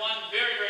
one very, very